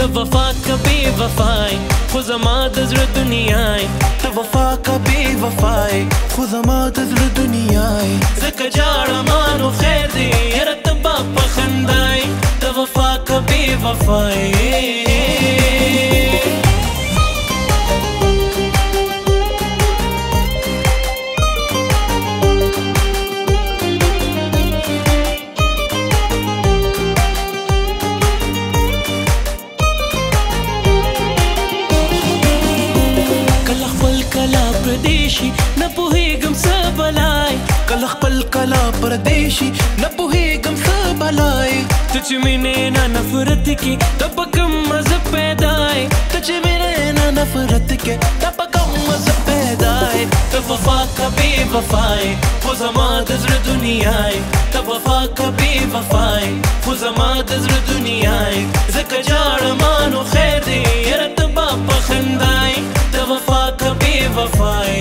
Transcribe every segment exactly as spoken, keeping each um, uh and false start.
تو وفا کا بے وفائی خو زما د زړه دنیای، تو وفا کا بے وفائی خو زما د زړه دنیای، زکه جاړه مانو خیر دی یاره ته به په خندای، تو وفا کا بے وفائی. پردیشی نپوهیگم څه بلای، کله خپل کله پردیشی نپوهیگم څه بلای، ته چې مینې نه نفرت کې ته په کوم مزه پیدای، ته چې مینې نه نفرت کې ته په کوم مزه پیدای، ته وفا کا بے وفائی خو زما د زړه دنیای، ته وفا کا بے وفائی خو زما د زړه دنیای، ځکه جاړه مانو خیر دی یاره ته به په خندای، ته وفا کا بے وفائی.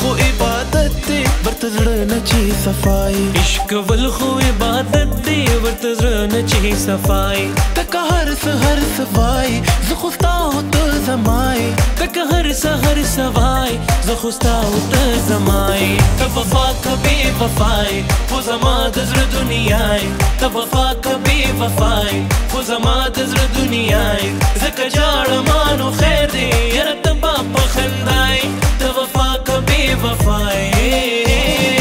خو عبادت دی ورته زړه نه چی صفائی، عشق ول خو عبادت دی ورته زړه نه چی صفائی، تک هر سحر سوای زه خوستا او ته زمای، تک هر سحر سوای زه خوستا او ته زمای، ته وفا کا بے وفائی خو زما د زړه دنیای، ته وفا کا بے وفائی خو زما د زړه دنیای، زکه جاړه مانو خیر دی یاره ته به په خندای، ته وفا کا بے وفائی.